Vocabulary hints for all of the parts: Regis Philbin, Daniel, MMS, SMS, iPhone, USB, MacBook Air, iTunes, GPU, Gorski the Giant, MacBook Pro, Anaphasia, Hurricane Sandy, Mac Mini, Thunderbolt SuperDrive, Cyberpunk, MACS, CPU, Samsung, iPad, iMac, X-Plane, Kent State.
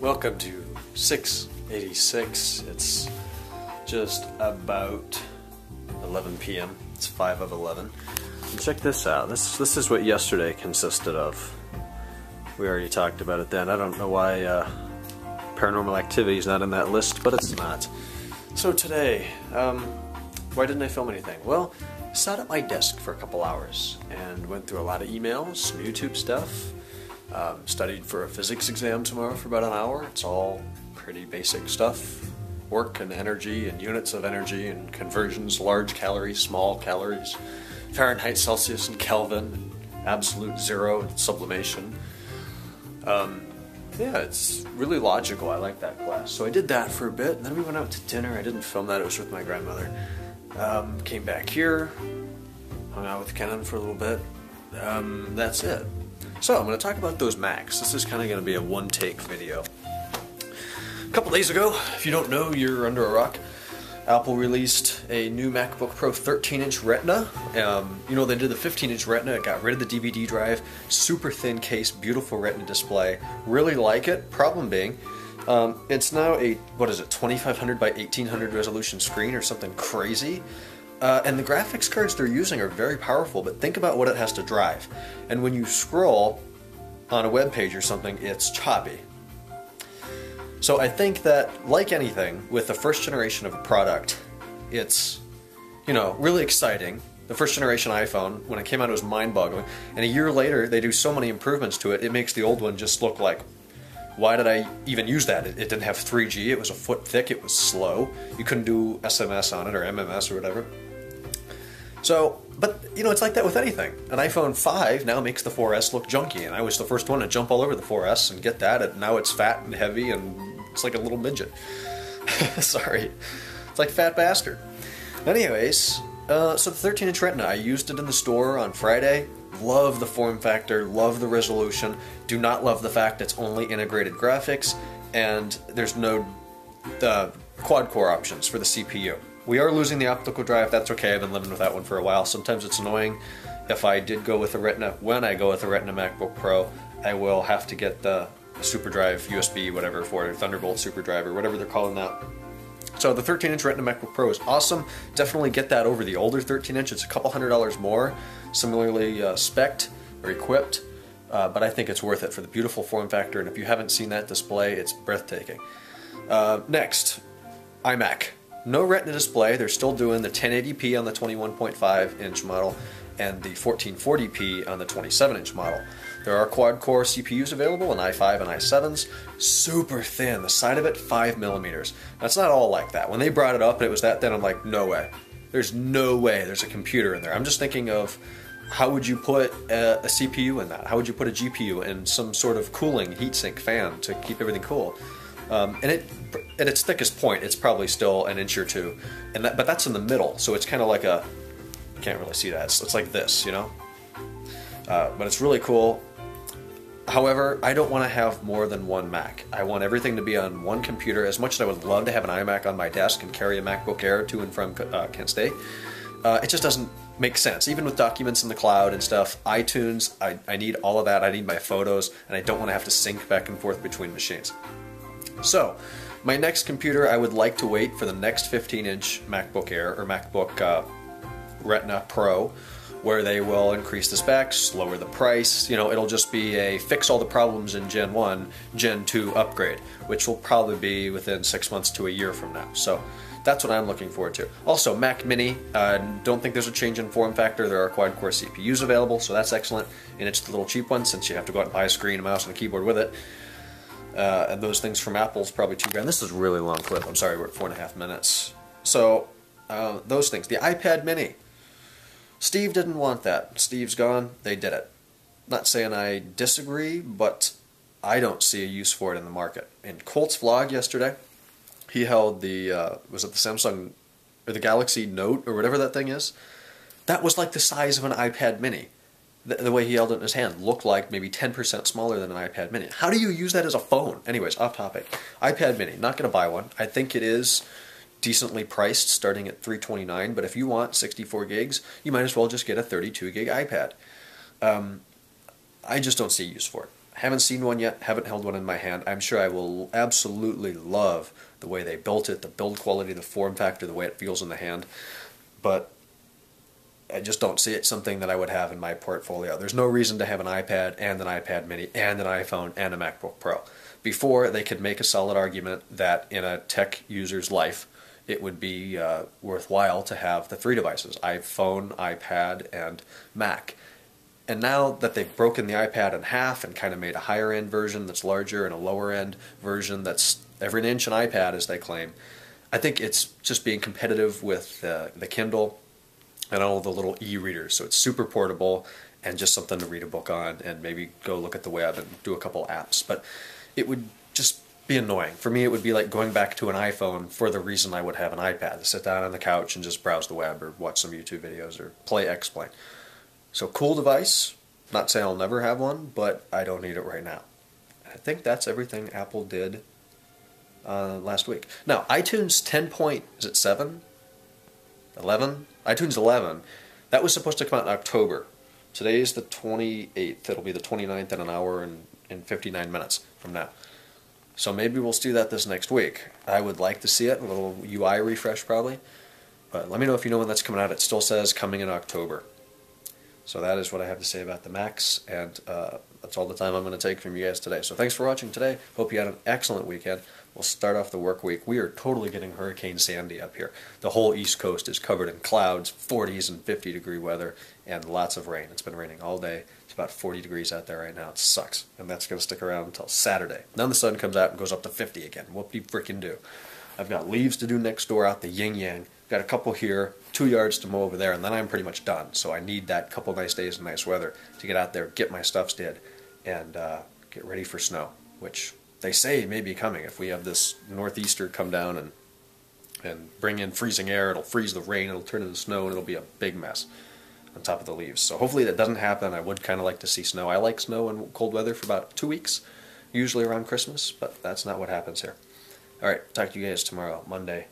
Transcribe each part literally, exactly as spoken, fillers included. Welcome to six eighty-six. It's just about eleven p m It's five of eleven. And check this out. This this is what yesterday consisted of. We already talked about it then. I don't know why uh, paranormal activity is not in that list, but it's not. So today, um, why didn't I film anything? Well, I sat at my desk for a couple hours and went through a lot of emails, some YouTube stuff, um, studied for a physics exam tomorrow for about an hour. It's all pretty basic stuff. Work and energy and units of energy and conversions, large calories, small calories, Fahrenheit, Celsius, and Kelvin, and absolute zero and sublimation. Um, yeah, it's really logical. I like that class. So I did that for a bit, and then we went out to dinner. I didn't film that. It was with my grandmother. Um, came back here, hung out with Kenan for a little bit. Um, that's it. So I'm going to talk about those Macs. This is kind of going to be a one-take video. A couple days ago, if you don't know, you're under a rock, Apple released a new MacBook Pro thirteen inch Retina. Um, you know, they did the fifteen inch Retina, it got rid of the D V D drive, super thin case, beautiful Retina display. Really like it. Problem being, um, it's now a, what is it, twenty-five hundred by eighteen hundred resolution screen or something crazy. Uh, and the graphics cards they're using are very powerful, but think about what it has to drive. And when you scroll on a web page or something, it's choppy. So I think that, like anything, with the first generation of a product, it's, you know, really exciting. The first generation iPhone, when it came out, it was mind-boggling. And a year later, they do so many improvements to it, it makes the old one just look like, why did I even use that? It, it didn't have three G, it was a foot thick, it was slow. You couldn't do S M S on it, or M M S, or whatever. So, but, you know, it's like that with anything. An iPhone five now makes the four S look junky, and I was the first one to jump all over the four S and get that, and now it's fat and heavy, and it's like a little midget. Sorry. It's like fat bastard. Anyways, uh, so the thirteen inch Retina, I used it in the store on Friday. Love the form factor, love the resolution. Do not love the fact it's only integrated graphics, and there's no uh, quad-core options for the C P U. We are losing the optical drive, that's okay, I've been living with that one for a while. Sometimes it's annoying. If I did go with a Retina, when I go with a Retina MacBook Pro, I will have to get the SuperDrive U S B, whatever, for it, Thunderbolt SuperDrive, or whatever they're calling that. So the thirteen inch Retina MacBook Pro is awesome. Definitely get that over the older thirteen inch. It's a couple hundred dollars more, similarly uh, spec'd or equipped, uh, but I think it's worth it for the beautiful form factor, and if you haven't seen that display, it's breathtaking. Uh, next, iMac. No Retina display, they're still doing the ten eighty p on the twenty-one point five inch model and the fourteen forty p on the twenty-seven inch model. There are quad-core C P Us available, an i five and i sevens, super thin, the side of it five millimeters. That's not all like that. When they brought it up and it was that thin, I'm like, no way. There's no way there's a computer in there. I'm just thinking of how would you put a, a C P U in that? How would you put a G P U in some sort of cooling heatsink fan to keep everything cool? Um, and it, at its thickest point, it's probably still an inch or two, and that, but that's in the middle, so it's kind of like a, you can't really see that, it's, it's like this, you know? Uh, but it's really cool. However, I don't want to have more than one Mac. I want everything to be on one computer. As much as I would love to have an iMac on my desk and carry a MacBook Air to and from uh, Kent State, uh, it just doesn't make sense. Even with documents in the cloud and stuff, iTunes, I, I need all of that, I need my photos, and I don't want to have to sync back and forth between machines. So, my next computer, I would like to wait for the next fifteen inch MacBook Air or MacBook uh, Retina Pro, where they will increase the specs, lower the price, you know, it'll just be a fix all the problems in Gen one, Gen two upgrade, which will probably be within six months to a year from now. So, that's what I'm looking forward to. Also, Mac Mini, uh, don't think there's a change in form factor, there are quad-core C P Us available, so that's excellent, and it's the little cheap one since you have to go out and buy a screen, a mouse, and a keyboard with it. Uh, and those things from Apple's probably two grand. This is a really long clip. I'm sorry, we're at four and a half minutes. So, uh, those things. The iPad Mini. Steve didn't want that. Steve's gone. They did it. Not saying I disagree, but I don't see a use for it in the market. In Colt's vlog yesterday, he held the, uh, was it the Samsung, or the Galaxy Note, or whatever that thing is? That was like the size of an iPad Mini. The way he held it in his hand looked like maybe ten percent smaller than an iPad Mini. How do you use that as a phone? Anyways, off topic. iPad Mini, not going to buy one. I think it is decently priced, starting at three twenty-nine dollars, but if you want sixty-four gigs, you might as well just get a thirty-two gig iPad. Um, I just don't see use for it. Haven't seen one yet, haven't held one in my hand. I'm sure I will absolutely love the way they built it, the build quality, the form factor, the way it feels in the hand. But I just don't see it something that I would have in my portfolio. There's no reason to have an iPad and an iPad mini and an iPhone and a MacBook Pro. Before, they could make a solid argument that in a tech user's life, it would be uh, worthwhile to have the three devices, iPhone, iPad, and Mac. And now that they've broken the iPad in half and kind of made a higher end version that's larger and a lower end version that's every inch an iPad, as they claim, I think it's just being competitive with uh, the Kindle and all the little e-readers. So it's super portable and just something to read a book on and maybe go look at the web and do a couple apps. But it would just be annoying. For me, it would be like going back to an iPhone for the reason I would have an iPad, to sit down on the couch and just browse the web or watch some YouTube videos or play X-Plane. So cool device, not saying I'll never have one, but I don't need it right now. I think that's everything Apple did uh, last week. Now, iTunes ten point, is it seven? eleven? iTunes eleven, that was supposed to come out in October. Today is the twenty-eighth, it'll be the twenty-ninth in an hour and, and fifty-nine minutes from now. So maybe we'll do that this next week. I would like to see it, a little U I refresh probably. But let me know if you know when that's coming out. It still says coming in October. So that is what I have to say about the Macs, and uh, that's all the time I'm going to take from you guys today. So thanks for watching today. Hope you had an excellent weekend. We'll start off the work week. We are totally getting Hurricane Sandy up here. The whole East Coast is covered in clouds, forties and fifty degree weather, and lots of rain. It's been raining all day. It's about forty degrees out there right now. It sucks, and that's going to stick around until Saturday. Then the sun comes out and goes up to fifty again. What do you freaking do? I've got leaves to do next door out the yin-yang. Got a couple here, two yards to mow over there, and then I'm pretty much done. So I need that couple nice days and nice weather to get out there, get my stuffs did, and uh, get ready for snow, which they say may be coming. If we have this northeaster come down and and bring in freezing air, it'll freeze the rain, it'll turn into snow, and it'll be a big mess on top of the leaves. So hopefully that doesn't happen. I would kind of like to see snow. I like snow and cold weather for about two weeks, usually around Christmas, but that's not what happens here. All right, talk to you guys tomorrow, Monday,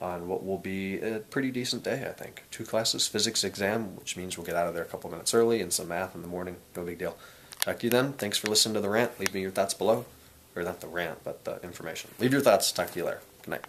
on what will be a pretty decent day, I think. Two classes, physics exam, which means we'll get out of there a couple minutes early, and some math in the morning, no big deal. Talk to you then. Thanks for listening to the rant. Leave me your thoughts below. Or not the rant, but the information. Leave your thoughts. Talk to you later. Good night.